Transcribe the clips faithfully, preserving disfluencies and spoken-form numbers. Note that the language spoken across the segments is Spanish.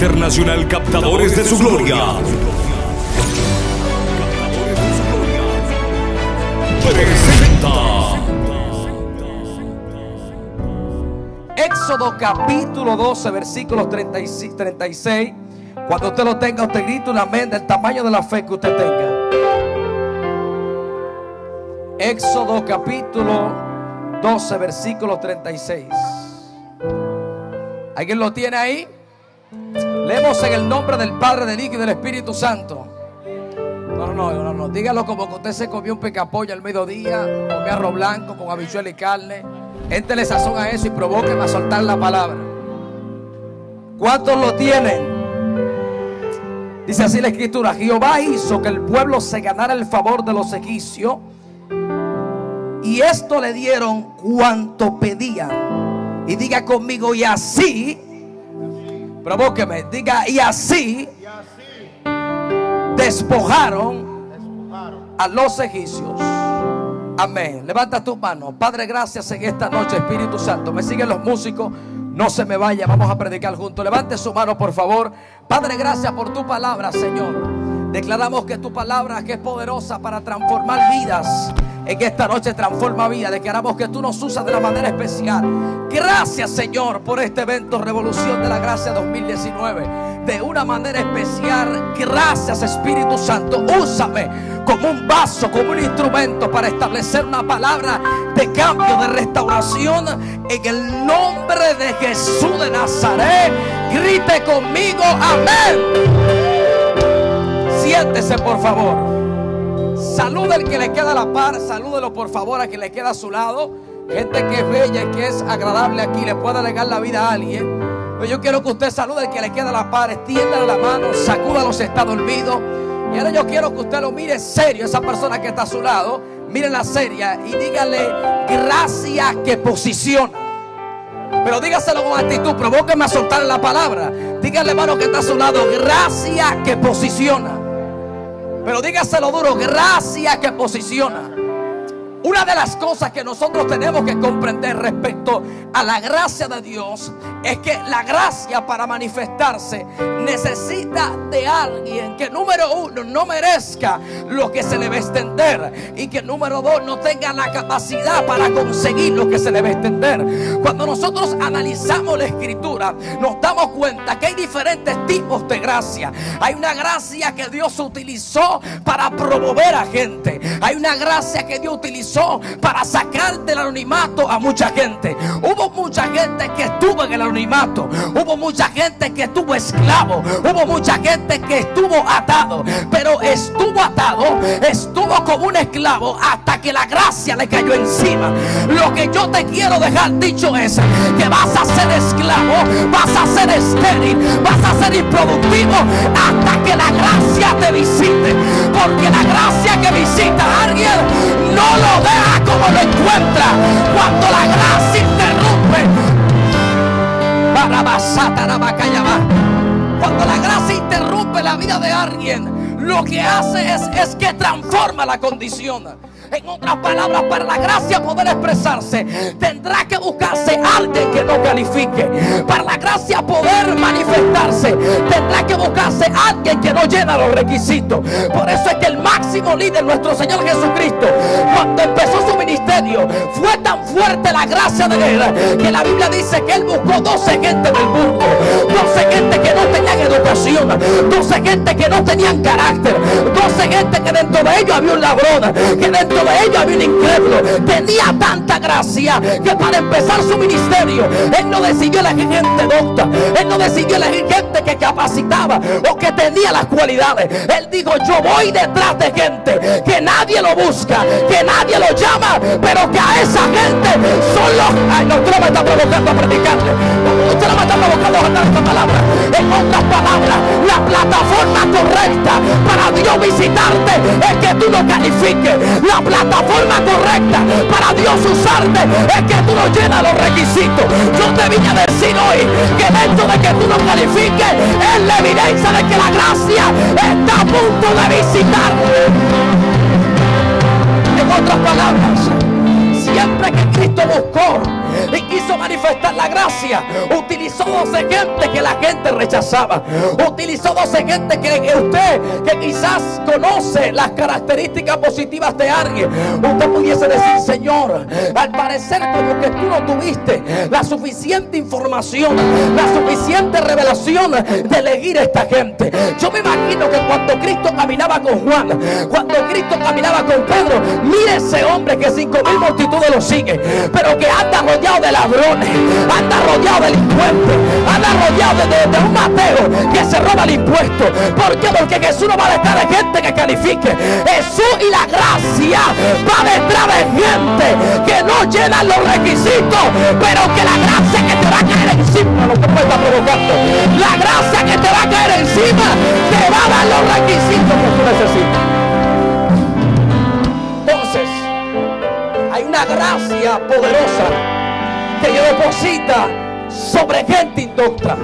internacional Captadores de Su Gloria presenta Éxodo capítulo doce, versículos treinta y seis. Cuando usted lo tenga, usted grita un amén del tamaño de la fe que usted tenga. Éxodo capítulo doce, versículo treinta y seis. ¿Alguien lo tiene ahí? Leemos en el nombre del Padre, del Hijo y del Espíritu Santo. No, no, no, no, no. Dígalo como que usted se comió un picapollo al mediodía, con arroz blanco, con habichuela y carne. Éntele sazón a eso y provoquen a soltar la palabra. ¿Cuántos lo tienen? Dice así la Escritura: Jehová hizo que el pueblo se ganara el favor de los egipcios, y esto le dieron cuanto pedían. Y diga conmigo: y así. Provóqueme, diga: y así despojaron a los egipcios. Amén. Levanta tus manos. Padre, gracias en esta noche, Espíritu Santo. Me siguen los músicos, no se me vaya, vamos a predicar juntos. Levante su mano, por favor. Padre, gracias por tu palabra, Señor. Declaramos que tu palabra, que es poderosa para transformar vidas, en esta noche transforma vida. Declaramos que tú nos usas de la manera especial. Gracias, Señor, por este evento Revolución de la Gracia dos mil diecinueve. De una manera especial. Gracias, Espíritu Santo. Úsame como un vaso, como un instrumento para establecer una palabra de cambio, de restauración, en el nombre de Jesús de Nazaret. Grite conmigo: amén. Siéntese, por favor. Saluda al que le queda a la par, salúdelo por favor a quien le queda a su lado. Gente que es bella y que es agradable aquí, le puede alegar la vida a alguien. Pero yo quiero que usted salude al que le queda a la par, extiéndale la mano, sacúdalo si está dormido. Y ahora yo quiero que usted lo mire serio, esa persona que está a su lado, mírenla seria y dígale: gracias que posiciona. Pero dígaselo con actitud, provóqueme a soltar la palabra. Dígale, hermano que está a su lado: gracias que posiciona. Pero dígaselo duro: gracias que posiciona. Una de las cosas que nosotros tenemos que comprender respecto a la gracia de Dios es que la gracia, para manifestarse, necesita de alguien que, número uno, no merezca lo que se le va a extender, y que, número dos, no tenga la capacidad para conseguir lo que se le va a extender. Cuando nosotros analizamos la Escritura, nos damos cuenta que hay diferentes tipos de gracia. Hay una gracia que Dios utilizó para promover a gente. Hay una gracia que Dios utilizó para sacar del anonimato a mucha gente. Hubo mucha gente que estuvo en el anonimato, hubo mucha gente que estuvo esclavo, hubo mucha gente que estuvo atado, pero estuvo atado, estuvo como un esclavo hasta que la gracia le cayó encima. Lo que yo te quiero dejar dicho es que vas a ser esclavo, vas a ser estéril, vas a ser improductivo hasta que la gracia te visite, porque la gracia que visita a alguien no lo deja como lo encuentra. Cuando la gracia interrumpe, cuando la gracia interrumpe la vida de alguien, lo que hace es, es que transforma la condición. En otras palabras, para la gracia poder expresarse, tendrá que buscarse alguien que no califique. Para la gracia poder manifestarse, tendrá que buscarse alguien que no llena los requisitos. Por eso es que el máximo líder, nuestro Señor Jesucristo, cuando empezó su ministerio, fue tan fuerte la gracia de él, que la Biblia dice que él buscó doce gente del mundo, doce gente que no tenían educación, doce gente que no tenían carácter, doce gente que dentro de ellos había un ladrón, que dentro de ellos había un incrédulo. Tenía tanta gracia que para empezar su ministerio él no decidió la gente docta, él no decidió la gente que capacitaba o que tenía las cualidades. Él dijo: yo voy detrás de gente que nadie lo busca, que nadie lo llama, pero que a esa gente son los... Ay, no, usted no me está provocando a predicarle, usted no me está provocando a hablar esta palabra. En otras palabras, la plataforma correcta para Dios visitarte es que tú no califiques. La plataforma correcta para Dios usarte es que tú no llenas los requisitos. Yo te vine a decir hoy que el hecho de que tú no califiques es la evidencia de que la gracia está a punto de visitarte. En otras palabras, siempre que Cristo buscó y quiso manifestar la gracia, utilizó doce gente que la gente rechazaba, utilizó doce gente que usted, que quizás conoce las características positivas de alguien, usted pudiese decir: Señor, al parecer como que tú no tuviste la suficiente información, la suficiente revelación de elegir a esta gente. Yo me imagino que cuando Cristo caminaba con Juan, cuando Cristo caminaba con Pedro, mire ese hombre que cinco mil multitudes lo siguen, pero que anda rodeado de ladrones, anda rodeado de delincuentes, anda rodeado de, de, de un Mateo que se roba el impuesto. ¿Por qué? Porque Jesús no va a detrás de gente que califique. Jesús y la gracia va detrás de gente que no llena los requisitos, pero que la gracia que te va a caer encima, lo que me está provocando, la gracia que te va a caer encima te va a dar los requisitos que tú necesitas. Entonces, hay una gracia poderosa que Dios deposita sobre gente indocta,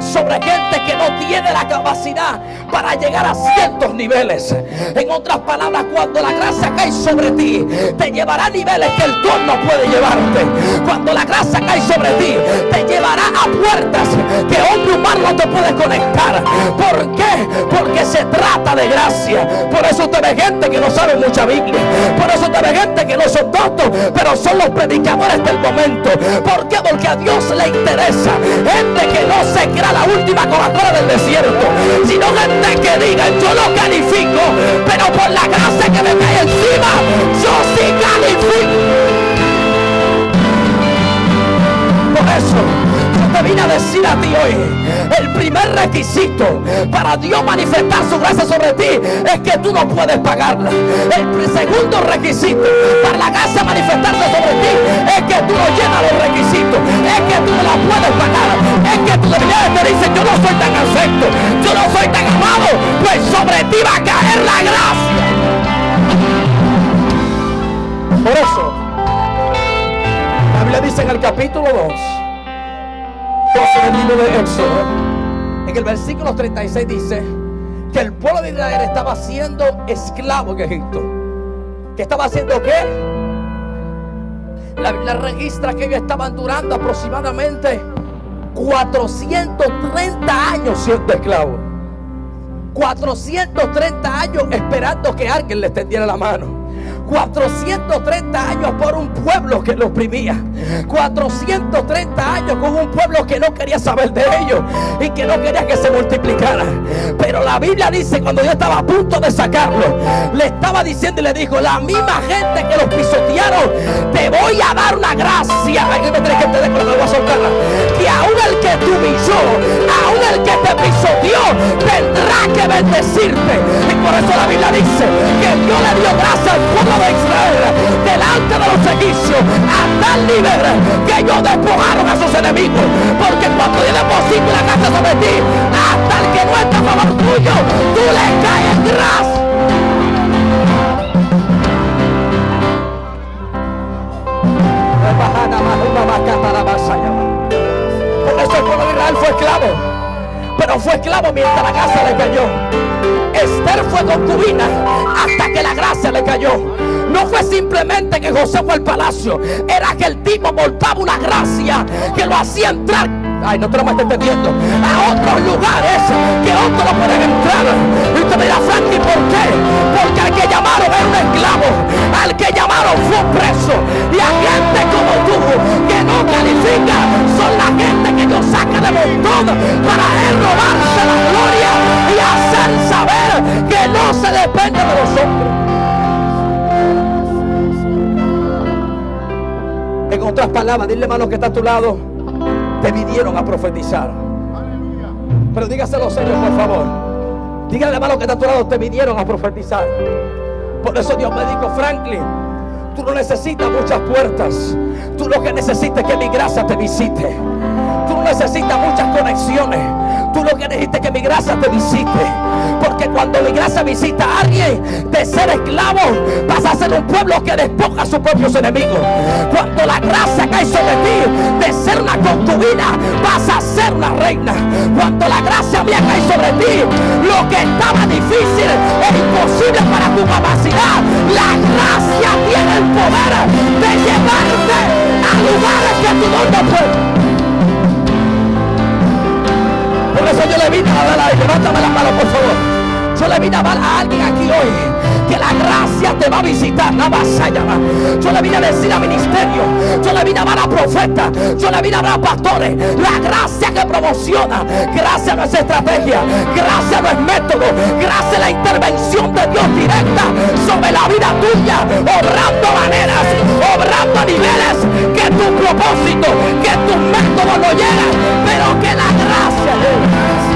sobre gente que no tiene la capacidad para llegar a ciertos niveles. En otras palabras, cuando la gracia cae sobre ti, te llevará a niveles que el don no puede llevarte. Cuando la gracia cae sobre ti, te llevará a puertas que hombre humano no te puede conectar. ¿Por qué? Porque se trata de gracia. Por eso te ve gente que no sabe mucha Biblia, por eso te ve gente que no son doctos, pero son los predicadores del momento. ¿Por qué? Porque a Dios le interesa gente que no se crea la última Coca-Cola del desierto, sino gente que diga: yo no califico, pero por la gracia que me cae encima, yo sí califico. Por eso te vine a decir a ti hoy: el primer requisito para Dios manifestar su gracia sobre ti es que tú no puedes pagarla. El segundo requisito para la gracia manifestarse sobre ti es que tú no llenas los requisitos, es que tú no la puedes pagar, es que tú deberías te dices: yo no soy tan acepto, yo no soy tan amado. Pues sobre ti va a caer la gracia. Por eso la Biblia dice en el capítulo dos del libro de Éxodo, en el versículo treinta y seis, dice que el pueblo de Israel estaba siendo esclavo en Egipto. ¿Qué estaba haciendo? ¿Qué? La Biblia registra que ellos estaban durando aproximadamente cuatrocientos treinta años siendo esclavos, cuatrocientos treinta años esperando que alguien les tendiera la mano, cuatrocientos treinta años por un pueblo que lo oprimía, cuatrocientos treinta años con un pueblo que no quería saber de ellos y que no quería que se multiplicara. Pero la Biblia dice, cuando Dios estaba a punto de sacarlo, le estaba diciendo y le dijo: la misma gente que los pisotearon, te voy a dar una gracia. Alguien me tiene que entender con lo que voy a soltarla. Que aún el que te humilló, aún el que te pisoteó, tendrá que bendecirte. Y por eso la Biblia dice que Dios le dio gracia al pueblo de Israel delante de los egipcios, a tal nivel que ellos despojaron a sus enemigos. Porque cuando Dios deposita la gracia sobre ti, hasta el que no está a favor tuyo, tú le caes gracia. Por eso el pueblo de Israel fue esclavo, pero fue esclavo mientras la gracia le cayó. Esther fue concubina hasta que la gracia le cayó. No fue simplemente que José fue al palacio, era que el tipo portaba una gracia que lo hacía entrar, ay, no te lo me estás entendiendo, a otros lugares que otros no pueden entrar. Y usted me dirá: Franklin, ¿por qué? Porque al que llamaron era un esclavo, al que llamaron fue preso. Y a gente como tú que no califica son la gente que Dios saca de montón para él robarse la gloria y hacer saber que no se depende de los hombres. En otras palabras, dile, hermano, que está a tu lado: te vinieron a profetizar. Aleluya. Pero dígaselo serio, por favor. Dígale, hermano, que está a tu lado: te vinieron a profetizar. Por eso Dios me dijo: Franklin, tú no necesitas muchas puertas, tú lo que necesitas es que mi gracia te visite. Tú no necesitas muchas conexiones, tú lo que necesitas es que mi gracia te visite. Porque cuando mi gracia visita a alguien, de ser esclavo vas a ser un pueblo que despoja a sus propios enemigos. Cuando la gracia cae sobre ti, de ser una concubina vas a ser una reina. Cuando la gracia mía cae sobre ti, lo que estaba difícil e imposible para tu capacidad, la gracia tiene el poder de llevarte a lugares que tú no te puedes. Por eso yo le vine a dar aire. Levántame la mano, por favor. Yo le vine a dar a alguien aquí hoy que la gracia te va a visitar, la vasalla. Yo le vine a decir a ministerio, yo le vine a dar a profetas, yo le vine a dar a pastores, la gracia que promociona. Gracia no es estrategia, gracia no es método, gracia es la intervención de Dios directa sobre la vida tuya, obrando maneras, obrando niveles, que tu propósito, que tus métodos no llegan, pero que la gracia de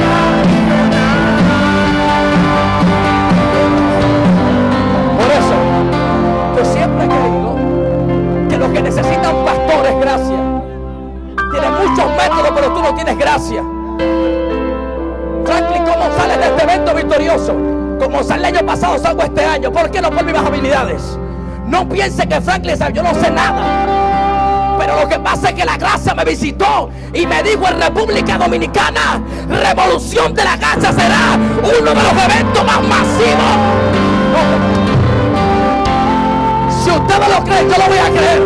siempre he creído que lo que necesitan un pastor es gracia. Tienes muchos métodos, pero tú no tienes gracia. Franklin, ¿cómo sales de este evento victorioso? Como sale el año pasado, salgo este año. ¿Por qué no? Por mis habilidades. No piense que Franklin sabe, yo no sé nada. Pero lo que pasa es que la gracia me visitó y me dijo en República Dominicana, Revolución de la Gracia será uno de los eventos más masivos. Si usted no lo cree, yo lo voy a creer,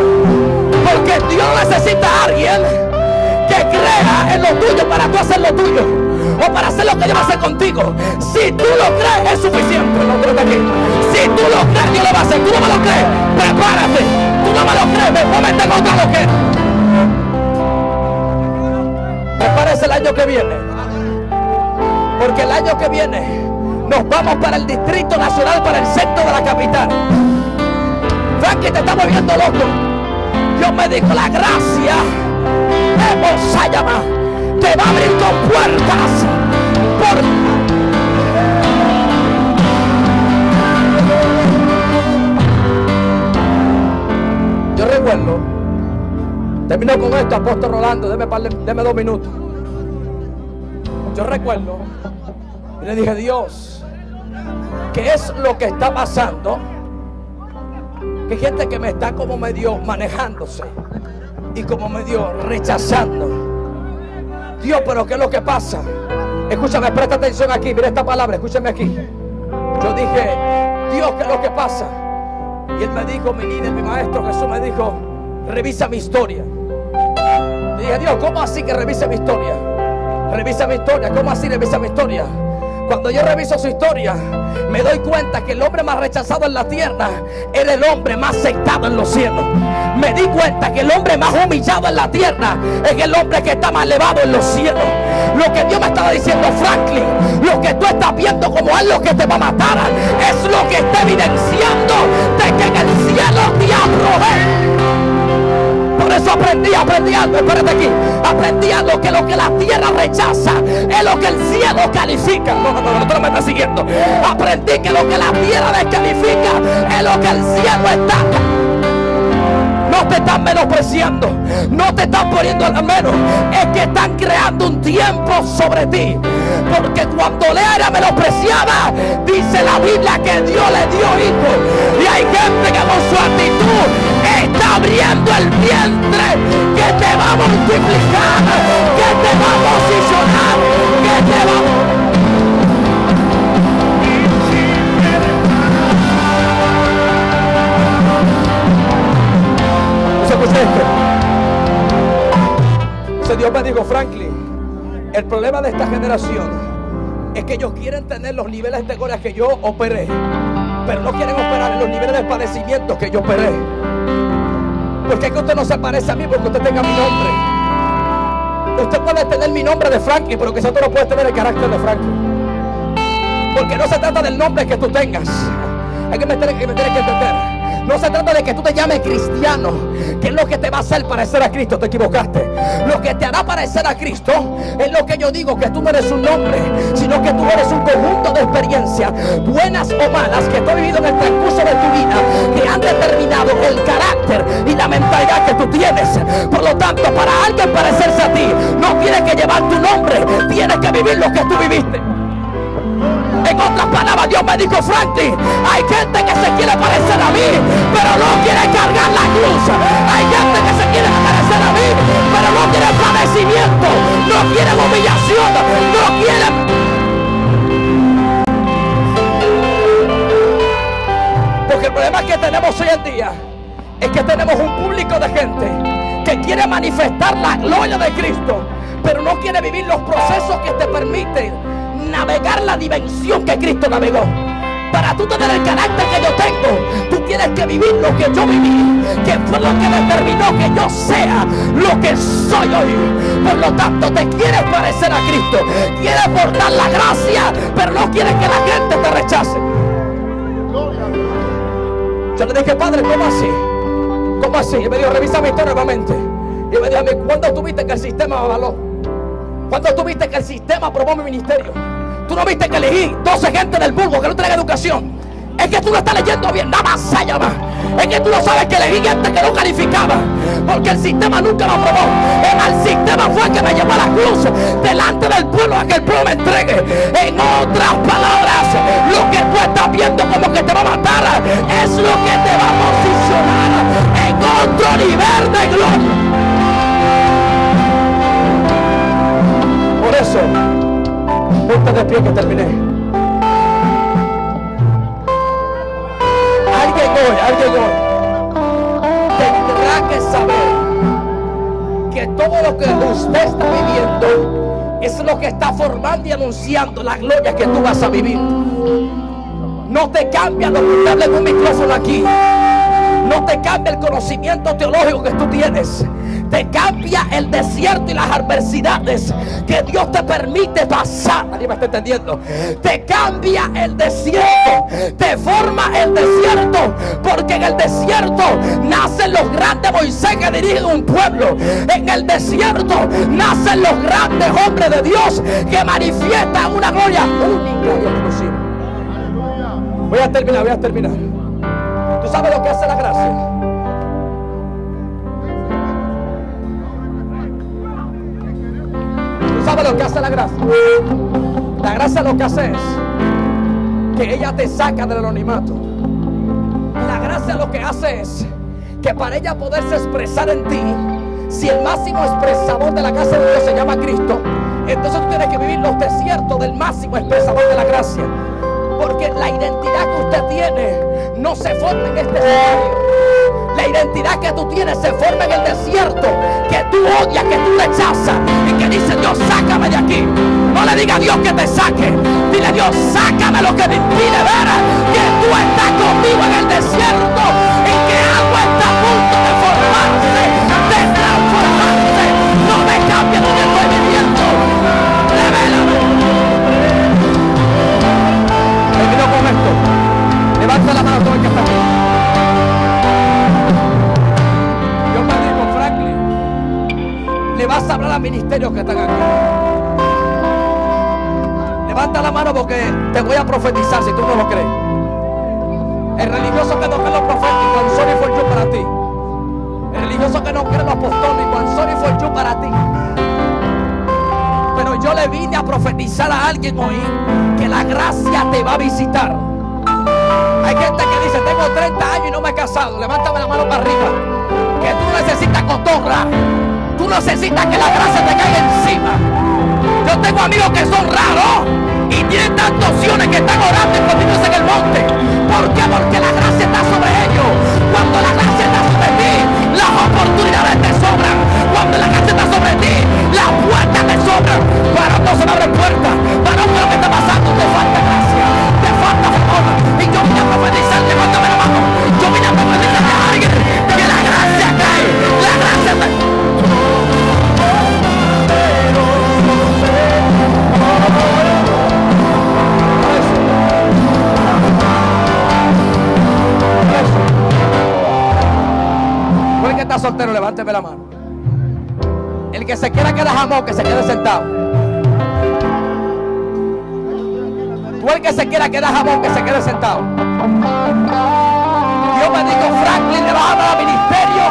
porque Dios necesita a alguien que crea en lo tuyo para tú hacer lo tuyo, o para hacer lo que Dios va a hacer contigo. Si tú lo crees, es suficiente. No creo que aquí. Si tú lo crees, Dios lo va a hacer. Tú no me lo crees, prepárate. Tú no me lo crees, me voy a meter contra lo que me parece el año que viene, porque el año que viene nos vamos para el Distrito Nacional, para el centro de la capital. Franklin, te está volviendo loco. Dios me dijo, la gracia de Bosayama te va a abrir con puertas por... Yo recuerdo, termino con esto, apóstol Rolando, deme, parle, deme dos minutos. Yo recuerdo y le dije, Dios, ¿qué es lo que está pasando? Que hay gente que me está como medio manejándose y como medio rechazando. Dios, pero ¿qué es lo que pasa? Escúchame, presta atención aquí, mira esta palabra, escúchame aquí. Yo dije, Dios, ¿qué es lo que pasa? Y él me dijo, mi líder, mi maestro Jesús me dijo, revisa mi historia. Y dije, Dios, ¿cómo así que revisa mi historia? Revisa mi historia, ¿cómo así revisa mi historia? Cuando yo reviso su historia, me doy cuenta que el hombre más rechazado en la tierra era el hombre más aceptado en los cielos. Me di cuenta que el hombre más humillado en la tierra es el hombre que está más elevado en los cielos. Lo que Dios me estaba diciendo, Franklin, lo que tú estás viendo como algo que te va a matar, es lo que está evidenciando de que en el cielo te arrojé. Por eso aprendí, aprendí algo, espérate aquí. Aprendí algo, que lo que la tierra rechaza es lo que el cielo califica. No, no, no, no, tú no me estás siguiendo. Aprendí que lo que la tierra descalifica es lo que el cielo está. No te están menospreciando, no te están poniendo al menos, es que están creando un tiempo sobre ti. Porque cuando Lea era menospreciada, dice la Biblia que Dios le dio hijos. Y hay gente que con su actitud está abriendo el vientre que te va a multiplicar, que te va a posicionar, que te va a... Entonces Dios me dijo, Franklin, el problema de esta generación es que ellos quieren tener los niveles de gloria que yo operé, pero no quieren operar en los niveles de padecimiento que yo operé. Porque es que usted no se parece a mí porque usted tenga mi nombre. Usted puede tener mi nombre de Franklin, pero quizás tú no puedes tener el carácter de Franklin. Porque no se trata del nombre que tú tengas. Hay que meter, hay que meter, hay que entender. No se trata de que tú te llames cristiano, que es lo que te va a hacer parecer a Cristo. Te equivocaste. Lo que te hará parecer a Cristo es lo que yo digo, que tú no eres un nombre, sino que tú eres un conjunto de experiencias, buenas o malas, que tú has vivido en el transcurso de tu vida, que han determinado el carácter y la mentalidad que tú tienes. Por lo tanto, para alguien parecerse a ti, no tienes que llevar tu nombre, tienes que vivir lo que tú viviste. En otras palabras, Dios me dijo, Franklin, hay gente que se quiere parecer a mí, pero no quiere cargar la cruz. Hay gente que se quiere parecer a mí, pero no quiere padecimiento, no quiere humillación, no quiere... Porque el problema que tenemos hoy en día es que tenemos un público de gente que quiere manifestar la gloria de Cristo, pero no quiere vivir los procesos que te permiten navegar la dimensión que Cristo navegó. Para tú tener el carácter que yo tengo, tú tienes que vivir lo que yo viví, que fue lo que determinó que yo sea lo que soy hoy. Por lo tanto, te quieres parecer a Cristo, quieres portar la gracia, pero no quieres que la gente te rechace. Yo le dije, Padre, ¿cómo así? ¿Cómo así? Y me dijo, revisa mi historia nuevamente. Y me dijo a mí, ¿cuándo tuviste que el sistema me avaló? ¿Cuándo tuviste que el sistema aprobó mi ministerio? Tú no viste que elegí doce gente del vulgo que no tenía educación. Es que tú no estás leyendo bien, nada más se llama. Es que tú no sabes que elegí gente que no calificaba, porque el sistema nunca lo aprobó. El sistema fue el que me llevó a la cruz delante del pueblo a que el pueblo me entregue. En otras palabras, lo que tú estás viendo como que te va a matar es lo que te va a posicionar en otro nivel de gloria. Por eso, ponte de pie que terminé. Alguien hoy, alguien hoy tendrá que saber que todo lo que usted está viviendo es lo que está formando y anunciando la gloria que tú vas a vivir. No te cambia lo que te habla en un micrófono aquí. No te cambia el conocimiento teológico que tú tienes. Te cambia el desierto y las adversidades que Dios te permite pasar. ¿Nadie me está entendiendo? Te cambia el desierto, te forma el desierto, porque en el desierto nacen los grandes Moisés que dirigen un pueblo. En el desierto nacen los grandes hombres de Dios que manifiestan una gloria única y exclusiva. Voy a terminar, voy a terminar. ¿Tú sabes lo que hace la gracia? ¿Sabes lo que hace la gracia? La gracia lo que hace es que ella te saca del anonimato. La gracia lo que hace es que para ella poderse expresar en ti, si el máximo expresador de la gracia de Dios se llama Cristo, entonces tú tienes que vivir los desiertos del máximo expresador de la gracia. Porque la identidad que usted tiene no se forma en este escenario. La identidad que tú tienes se forma en el desierto, que tú odias, que tú rechazas y que dice, Dios, sácame de aquí. No le diga a Dios que te saque, dile, Dios, sácame lo que me impide ver que tú estás conmigo en el desierto y que algo está a punto de formarse, de transformarse. No me cambies donde estoy viviendo. Revélame. Termino con esto. Levanta la mano todo el que está aquí. Le vas a hablar a ministerios que están aquí. Levanta la mano porque te voy a profetizar si tú no lo crees. El religioso que no cree los proféticos, I'm sorry for you para ti. El religioso que no cree los apostólicos, I'm sorry for you para ti. Pero yo le vine a profetizar a alguien hoy que la gracia te va a visitar. Hay gente que dice, tengo treinta años y no me he casado. Levántame la mano para arriba. Que tú necesitas cotorra. Tú necesitas que la gracia te caiga encima. Yo tengo amigos que son raros y tienen tantas opciones que están orando y continuos en el monte. ¿Por qué? Porque la gracia está sobre ellos. Cuando la gracia está sobre ti, las oportunidades te sobran. Cuando la gracia está sobre ti, las puertas te sobran. Para no se me abren puertas. Para no lo que está pasando, te falta gracia, te falta favor. Y yo vine a profetizar, levántame la mano. Yo vine a profetizar a alguien que la gracia cae, la gracia te... El que está soltero, levánteme la mano. El que se quiera quedar jamón, que se quede sentado. Tú el que se quiera quedar jamón, que se quede sentado. Yo me digo, Franklin, le vas a hablar al ministerio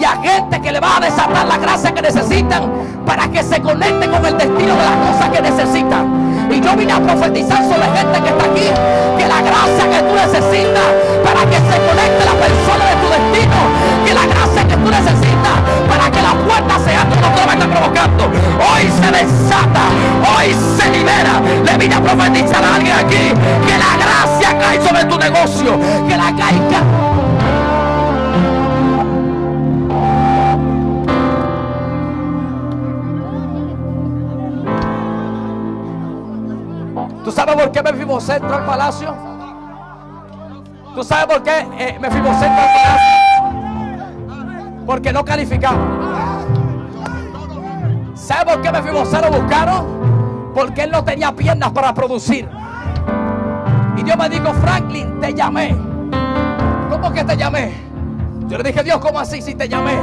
y a gente que le va a desatar la gracia que necesitan para que se conecten con el destino de las cosas que necesitan. Y yo vine a profetizar sobre gente que está aquí, que la gracia que tú necesitas para que se conecte la persona de tu destino, la gracia que tú necesitas para que la puerta se abra, no te lo estás provocando, hoy se desata, hoy se libera. Le vine a profetizar a alguien aquí que la gracia cae sobre tu negocio, que la caiga. por qué Mefibose entró al palacio? ¿Tú sabes por qué eh, Mefibose entró al palacio? Porque no calificaba. ¿Sabes por qué Mefibose lo buscaron? Porque él no tenía piernas para producir. Y Dios me dijo: Franklin, te llamé. ¿Cómo que te llamé? Yo le dije: Dios, ¿cómo así si te llamé?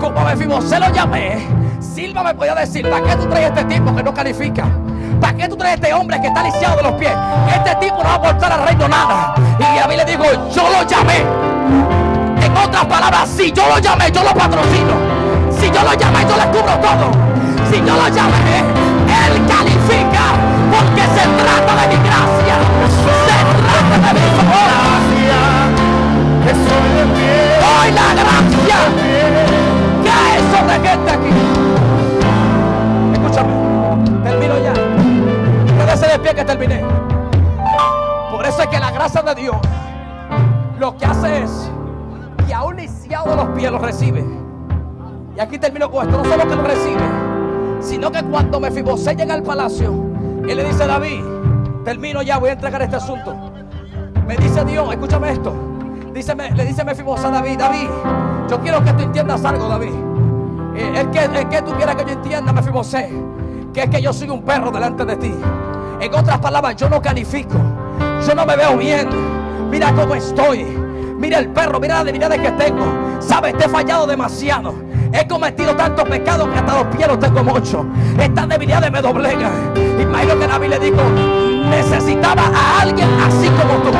Como Mefibose lo llamé, Silva me podía decir: ¿para qué tú traes este tipo que no califica? ¿Para qué tú traes este hombre que está lisiado de los pies? Este tipo no va a aportar al reino nada. Y a mí le digo: yo lo llamé. En otras palabras, si yo lo llamé, yo lo patrocino. Si yo lo llamé, yo le cubro todo. Si yo lo llamé, él califica, porque se trata de mi gracia, se trata de mi favor. Hoy la gracia cae sobre gente aquí. Escúchame, termino ya. Quédese de pie que terminé. Por eso es que la gracia de Dios lo que hace es que a un lisiado de los pies lo recibe. Y aquí termino con esto. No solo que lo recibe, sino que cuando Mefibose llega al palacio, él le dice a David: termino ya, voy a entregar este asunto. Me dice Dios, escúchame esto. Dice, le dice Mefibose a David: David, yo quiero que tú entiendas algo, David. Es que, es que tú quieras que yo entienda, Mefibose, que es que yo soy un perro delante de ti. En otras palabras, yo no califico. Yo no me veo bien. Mira cómo estoy. Mira el perro, mira las debilidades que tengo. Sabes, te he fallado demasiado. He cometido tantos pecados que hasta los pies los tengo mucho. Estas debilidades me doblegan. Imagino que David le dijo: necesitaba a alguien así como tú.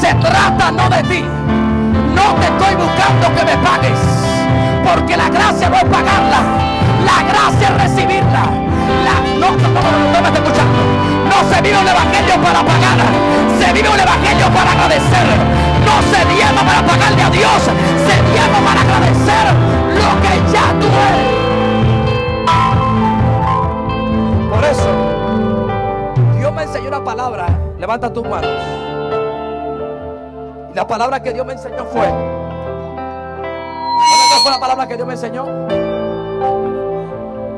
Se trata no de ti. No te estoy buscando que me pagues, porque la gracia no es pagarla. La gracia es recibirla. La... No, no, no, no me está escuchando. No se vive un evangelio para pagar. Se vive un evangelio para agradecer. No se diezma para pagarle a Dios. Se diezma para agradecer lo que ya tú eres. Por eso Dios me enseñó una palabra. Levanta tus manos. La palabra que Dios me enseñó fue... ¿Cuál fue la palabra que Dios me enseñó?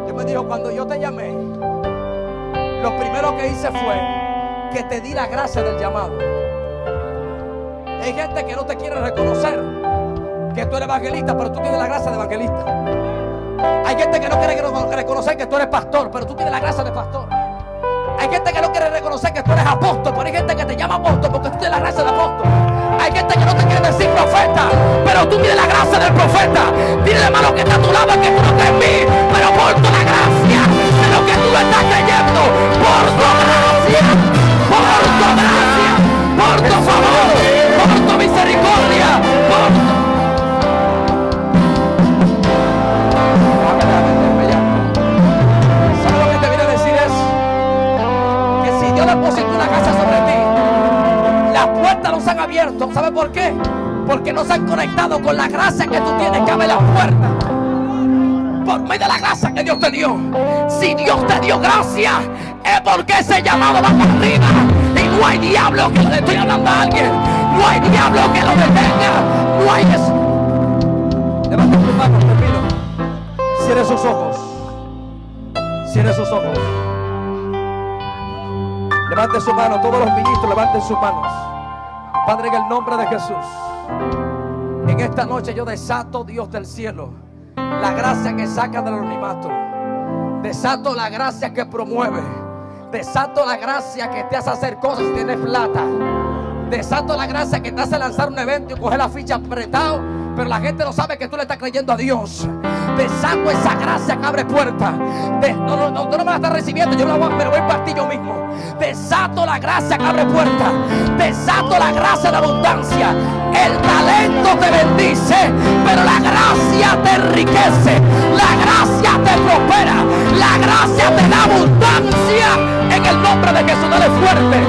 Dios me dijo: cuando yo te llamé, lo primero que hice fue que te di la gracia del llamado. Hay gente que no te quiere reconocer que tú eres evangelista, pero tú tienes la gracia de evangelista. Hay gente que no quiere reconocer que tú eres pastor, pero tú tienes la gracia de pastor. Hay gente que no quiere reconocer que tú eres apóstol, pero hay gente que te llama apóstol porque tú tienes la gracia de apóstol. Hay gente que no te quiere decir profeta, pero tú tienes la gracia del profeta. Dile, hermano, que está a tu lado, que tú no crees en mí, pero porto la gracia de lo que tú no estás creyendo. Porto gracia, porto gracia, porto favor, porto misericordia, porto... ¿Sabes lo que te viene a decir? Es que si Dios depositó una casa sobre ti, las puertas no se han abierto. ¿Sabe por qué? Porque no se han conectado con la gracia que tú tienes. Que abre las puertas por medio de la gracia que Dios te dio. Si Dios te dio gracia, es porque ese llamado va para arriba. Y no hay diablo que le estoy hablando a alguien. No hay diablo que lo detenga. No hay eso. Levanta tus manos, termino. Cierre sus ojos. Cierre sus ojos. Levanten su mano, todos los ministros levanten sus manos. Padre, en el nombre de Jesús, en esta noche yo desato, Dios del cielo, la gracia que saca del anonimato. Desato la gracia que promueve. Desato la gracia que te hace hacer cosas si tienes plata. Desato la gracia que te hace lanzar un evento y coger la ficha apretado, pero la gente no sabe que tú le estás creyendo a Dios. Desato esa gracia que abre puertas. No, no, no, tú no me la estás recibiendo, yo la voy, me la voy a impartir yo mismo. Desato la gracia que abre puertas. Desato la gracia de abundancia. El talento te bendice, pero la gracia te enriquece. La gracia te prospera. La gracia te da abundancia. En el nombre de Jesús, dale fuerte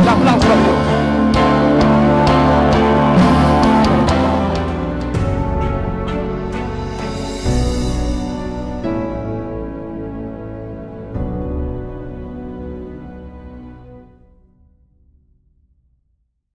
un aplauso a Dios.